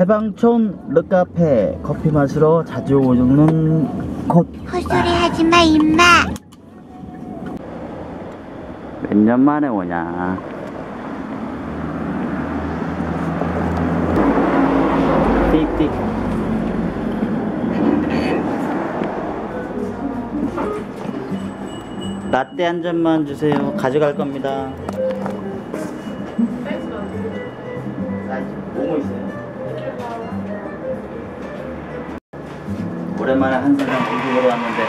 해방촌 르카페 커피 마시러 자주 오는 곳. 헛소리 하지마 임마. 몇 년 만에 오냐. 띡띡. 라떼 한 잔만 주세요. 가져갈 겁니다. 오랜만에 한 사람 공격으로 왔는데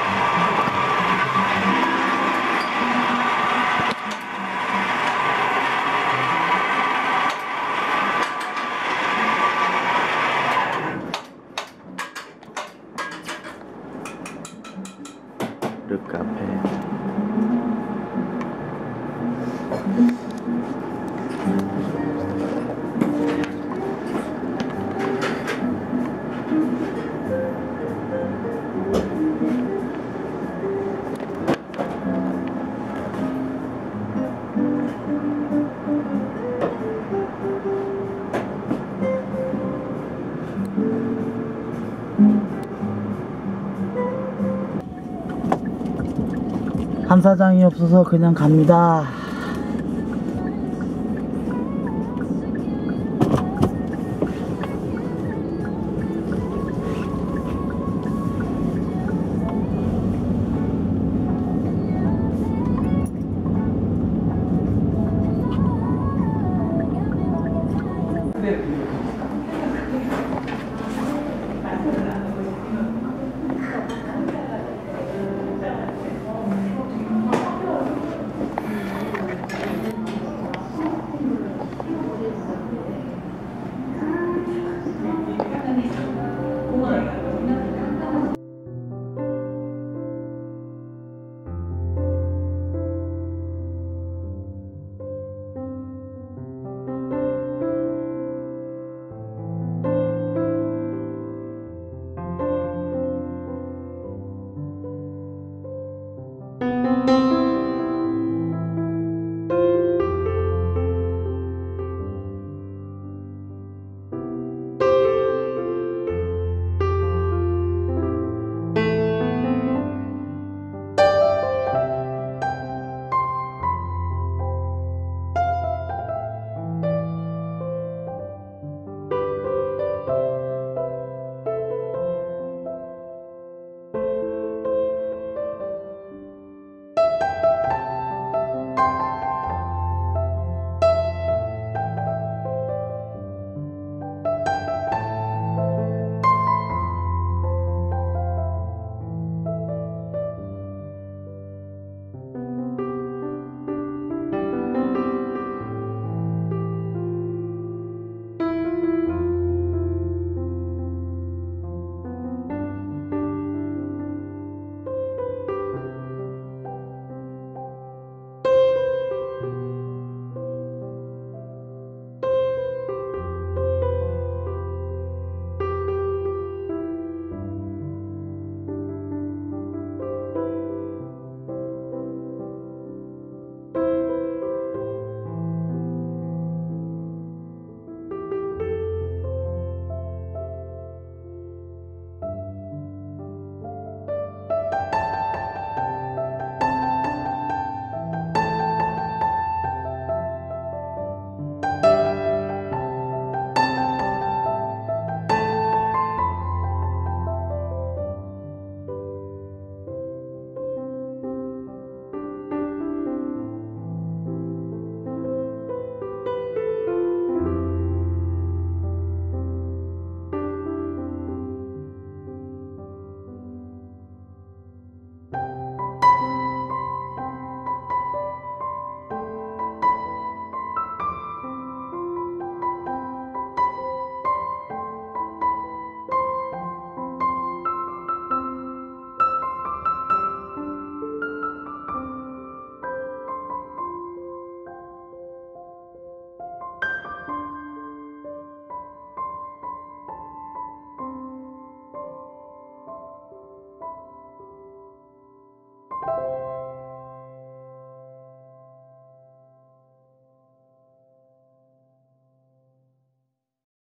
르카페. 한사장이 없어서 그냥 갑니다.